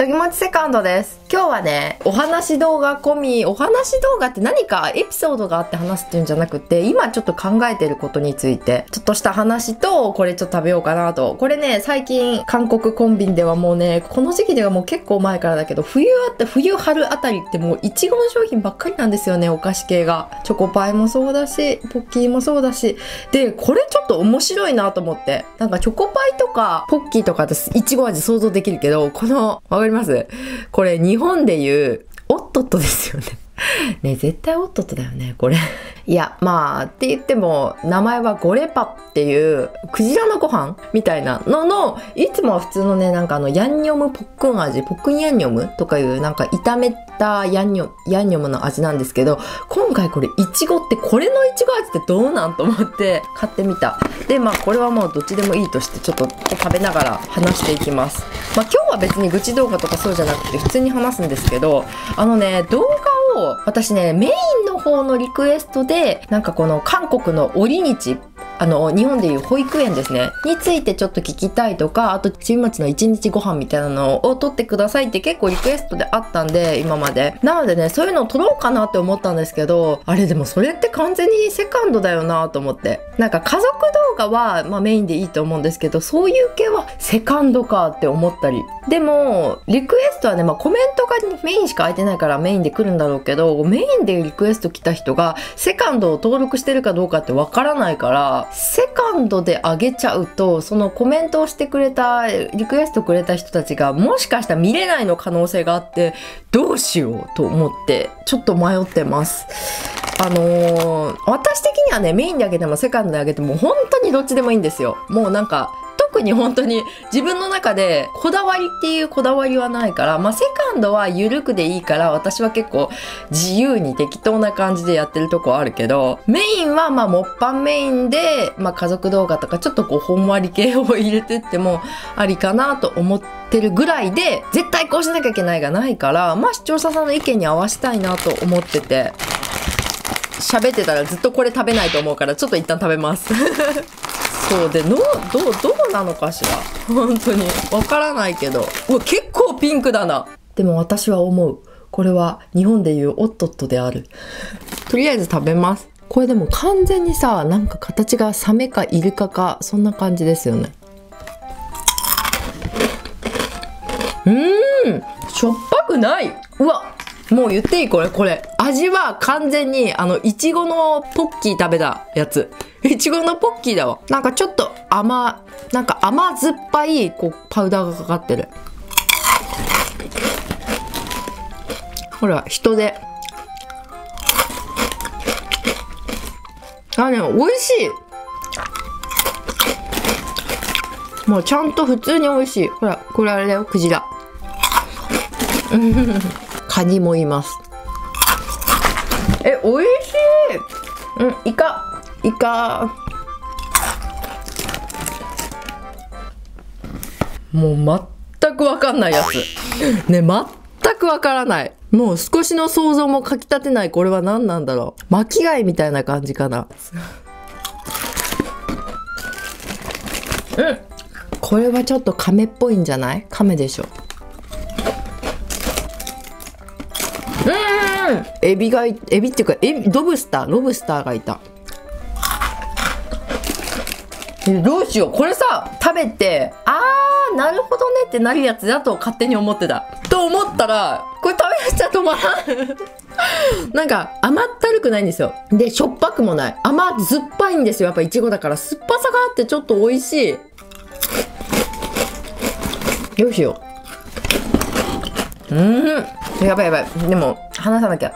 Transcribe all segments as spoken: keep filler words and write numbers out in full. とぎもちセカンドです。今日はね、お話動画込み、お話動画って何かエピソードがあって話すっていうんじゃなくて、今ちょっと考えてることについてちょっとした話と、これちょっと食べようかなと。これね、最近韓国コンビニではもうね、この時期ではもう結構前からだけど、冬あって冬春あたりってもういちごの商品ばっかりなんですよね、お菓子系が。チョコパイもそうだし、ポッキーもそうだし。でこれちょっと面白いなと思って、なんかチョコパイとかポッキーとかっていちご味想像できるけど、このわかります？これ日本でいうおっとっとですよね。ね、絶対おっとっとだよねこれ。いや、まあって言っても名前はゴレパっていうクジラのご飯みたいなのの、いつもは普通のね、なんかあのヤンニョムポックン味、ポックンヤンニョムとかいうなんか炒めたヤンニョ、ヤンニョムの味なんですけど、今回これいちごって、これのいちご味ってどうなんと思って買ってみた。でまあこれはもうどっちでもいいとして、ちょっと食べながら話していきます。まあ今日は別に愚痴動画とかそうじゃなくて普通に話すんですけど、あのね、動画を私ね、メインの方のリクエストでなんかこの韓国のオリニチ、あの日本でいう保育園ですね、についてちょっと聞きたいとか、あとちびまちの一日ご飯みたいなのを撮ってくださいって結構リクエストであったんで、今までなのでね、そういうのを撮ろうかなって思ったんですけど、あれでもそれって完全にセカンドだよなと思って、なんか家族動画は、まあ、メインでいいと思うんですけど、そういう系はセカンドかって思ったり。でもリクエストはね、まあ、コメントがメインしか空いてないからメインで来るんだろうけど、メインでリクエスト来た人がセカンドを登録してるかどうかってわからないから、セカンドで上げちゃうと、そのコメントをしてくれた、リクエストくれた人たちがもしかしたら見れないの可能性があって、どうしようと思ってちょっと迷ってます。あのー、私的にはね、メインで上げてもセカンドで上げても本当にどっちでもいいんですよ。もうなんか特に本当に自分の中でこだわりっていうこだわりはないから、まあセカンドは緩くでいいから、私は結構自由に適当な感じでやってるとこあるけど、メインはまあもっぱんメインで、まあ家族動画とかちょっとこうほんわり系を入れてってもありかなと思ってるぐらいで、絶対こうしなきゃいけないがないから、まあ視聴者さんの意見に合わせたいなと思ってて、喋ってたらずっとこれ食べないと思うから、ちょっと一旦食べます。そうで、の、どう、どうなのかしら。本当に。わからないけど。うわ、結構ピンクだな。でも私は思う。これは日本でいうおっとっとである。とりあえず食べます。これでも完全にさ、なんか形がサメかイルカか、そんな感じですよね。うーん、しょっぱくない。うわ、もう言っていい、これ、これ。味は完全に、あの、いちごのポッキー食べたやつ。いちごのポッキーだわ。なんかちょっと甘、なんか甘酸っぱい、こう、パウダーがかかってる。ほら、人で。あ、でも、美味しい。もう、ちゃんと普通に美味しい。ほら、これあれだよ、クジラ。カニもいます。え、おいしい。うん、イカイカもう全く分かんないやつね、全く分からない。もう少しの想像もかきたてない。これは何なんだろう。巻き貝みたいな感じかな。うん、これはちょっと亀っぽいんじゃない？亀でしょ。エビが、エビっていうか、エビ、ロブスター、ロブスターがいた。どうしよう。これさ、食べて、あー、なるほどねってなるやつだと勝手に思ってた。と思ったら、これ食べちゃ止まらん。なんか、甘ったるくないんですよ。で、しょっぱくもない。甘酸っぱいんですよ。やっぱイチゴだから、酸っぱさがあってちょっと美味しい。どうしよう。うーん。やばいやばい。でも、話さなきゃ。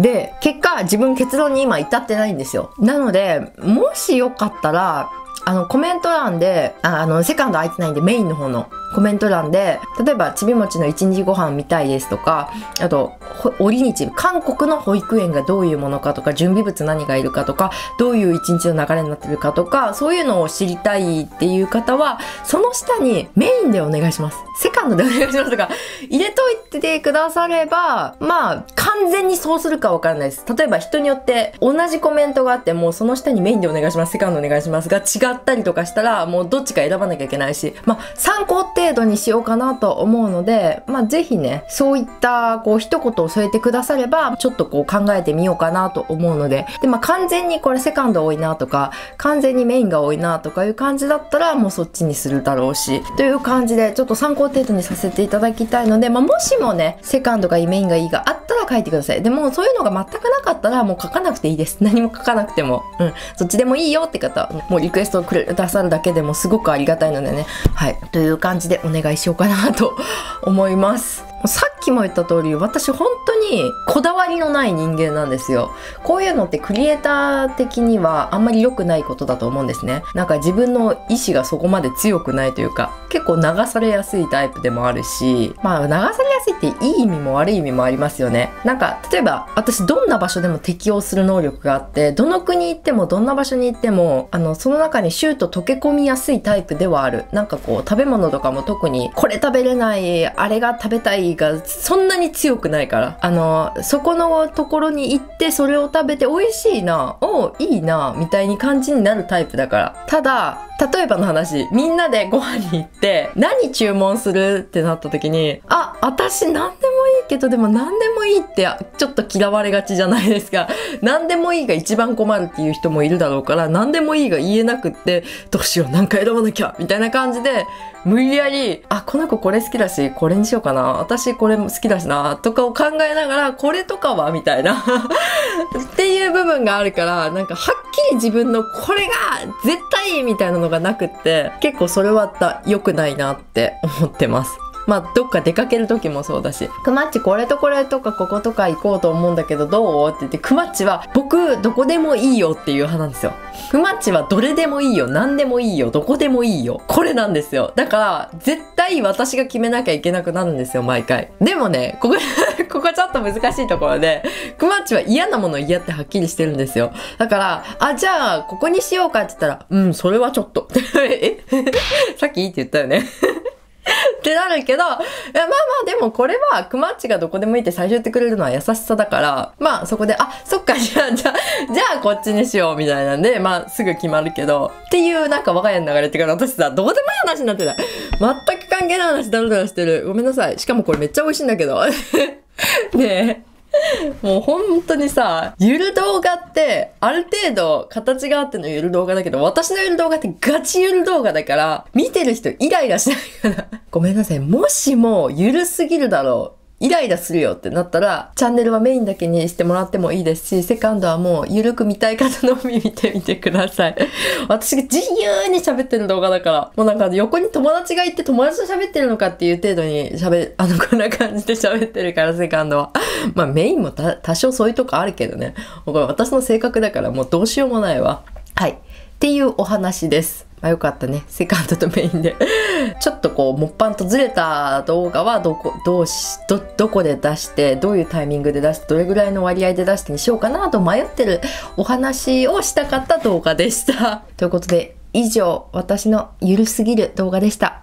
で、結果、自分結論に今至ってないんですよ。なので、もしよかったら、あの、コメント欄で、あ, あの、セカンド空いてないんで、メインの方のコメント欄で、例えば、ちびもちの一日ご飯見たいですとか、あと、オリニチ、韓国の保育園がどういうものかとか、準備物何がいるかとか、どういう一日の流れになってるかとか、そういうのを知りたいっていう方は、その下にメインでお願いします。セカンドでお願いしますとか、入れといてくだされば、まあ、完全にそうするかわからないです。例えば、人によって同じコメントがあって、もうその下にメインでお願いします、セカンドお願いしますが違ったりとかしたら、もうどっちか選ばなきゃいけないし、まあ、参考って程度にしようかなと思うので、まあ、ぜひね、そういったこう一言を添えてくだされば、ちょっとこう考えてみようかなと思うので、で、まあ、完全にこれセカンド多いなとか、完全にメインが多いなとかいう感じだったら、もうそっちにするだろうし、という感じで、ちょっと参考程度にさせていただきたいので、まあ、もしもね、セカンドがいい、メインがいいがあったら書いてください。でも、そういうのが全くなかったら、もう書かなくていいです。何も書かなくても。うん。そっちでもいいよって方、もうリクエストをくださるだけでもすごくありがたいのでね。はい。という感じでお願いしようかなと思います。さっきも言った通り、私本当にこだわりのない人間なんですよ。こういうのってクリエイター的にはあんまり良くないことだと思うんですね。なんか自分の意志がそこまで強くないというか、結構流されやすいタイプでもあるし、まあ流されやすいっていい意味も悪い意味もありますよね。なんか、例えば私どんな場所でも適応する能力があって、どの国行ってもどんな場所に行っても、あの、その中にシュート溶け込みやすいタイプではある。なんかこう、食べ物とかも特にこれ食べれない、あれが食べたい、がそんなに強くないから、あのそこのところに行ってそれを食べて美味しいな、おいいなみたいに感じになるタイプだから。ただ例えばの話、みんなでご飯に行って何注文するってなった時に、あ、私何でもいいけど、でも何でもいいってちょっと嫌われがちじゃないですか。何でもいいが一番困るっていう人もいるだろうから、何でもいいが言えなくって、どうしよう、なんか選ばなきゃみたいな感じで無理やり、あ、この子これ好きだしこれにしようかな、私これも好きだしなとかを考えながら、これとかはみたいなっていう部分があるから、なんかはっきり自分のこれが絶対みたいなのがなくって、結構それは良くないなって思ってます。まあ、どっか出かける時もそうだし、くまっちこれとこれとかこことか行こうと思うんだけどどうって言って、くまっちは僕どこでもいいよっていう派なんですよ。くまっちはどれでもいいよ、何でもいいよ、どこでもいいよ、これなんですよ。だから絶対私が決めなきゃいけなくなるんですよ、毎回。でもね、ここここちょっと難しいところで、くまっちは嫌なもの嫌ってはっきりしてるんですよ。だから、あ、じゃあここにしようかって言ったら、うん、それはちょっとえさっきいいって言ったよねってなるけど、いや、まあまあでもこれはくまっちがどこでもいいって最初言ってくれるのは優しさだから、まあそこで、あ、そっか、じゃあじゃあじゃあこっちにしようみたいなんで、まあすぐ決まるけどっていう、なんか我が家の流れってから、私さどうでもいい話になってた。全く関係ない話だらだらしてる、ごめんなさい。しかもこれめっちゃ美味しいんだけどねえ、もう本当にさ、ゆる動画って、ある程度形があってのゆる動画だけど、私のゆる動画ってガチゆる動画だから、見てる人イライラしないから。ごめんなさい。もしも、ゆるすぎるだろう、イライラするよってなったら、チャンネルはメインだけにしてもらってもいいですし、セカンドはもうゆるく見たい方のみ見てみてください。私が自由に喋ってる動画だから、もうなんか横に友達がいて友達と喋ってるのかっていう程度に喋、あの、こんな感じで喋ってるから、セカンドは。まあメインもた多少そういうとこあるけどね。これ私の性格だからもうどうしようもないわ。はい。っていうお話です。まあよかったね。セカンドとメインで。ちょっとこう、もっぱんとずれた動画はどこ、どうし、ど、どこで出して、どういうタイミングで出して、どれぐらいの割合で出してにしようかなと迷ってるお話をしたかった動画でした。ということで、以上、私のゆるすぎる動画でした。